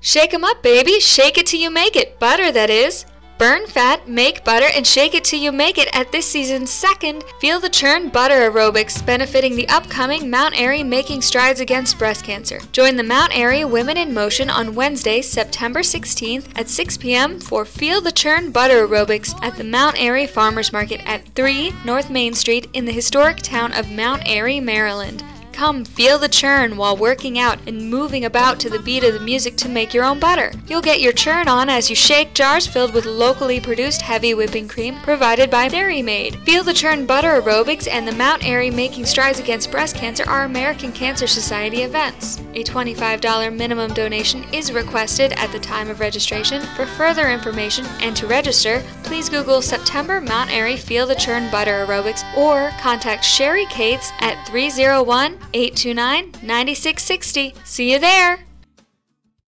Shake 'em up, baby. Shake it till you make it. Butter, that is. Burn fat, make butter, and shake it till you make it at this season's second Feel the Churn Butter Aerobics, benefiting the upcoming Mount Airy Making Strides Against Breast Cancer. Join the Mount Airy Women in Motion on Wednesday, September 16th at 6 p.m. for Feel the Churn Butter Aerobics at the Mount Airy Farmers Market at 3 North Main Street in the historic town of Mount Airy, Maryland. Come feel the churn while working out and moving about to the beat of the music to make your own butter. You'll get your churn on as you shake jars filled with locally produced heavy whipping cream provided by Dairy Maid. Feel the Churn Butter Aerobics and the Mount Airy Making Strides Against Breast Cancer are American Cancer Society events. A $25 minimum donation is requested at the time of registration. For further information and to register, please Google September Mount Airy Feel the Churn Butter Aerobics or contact Sheri Cates at 301-829-9660. See you there!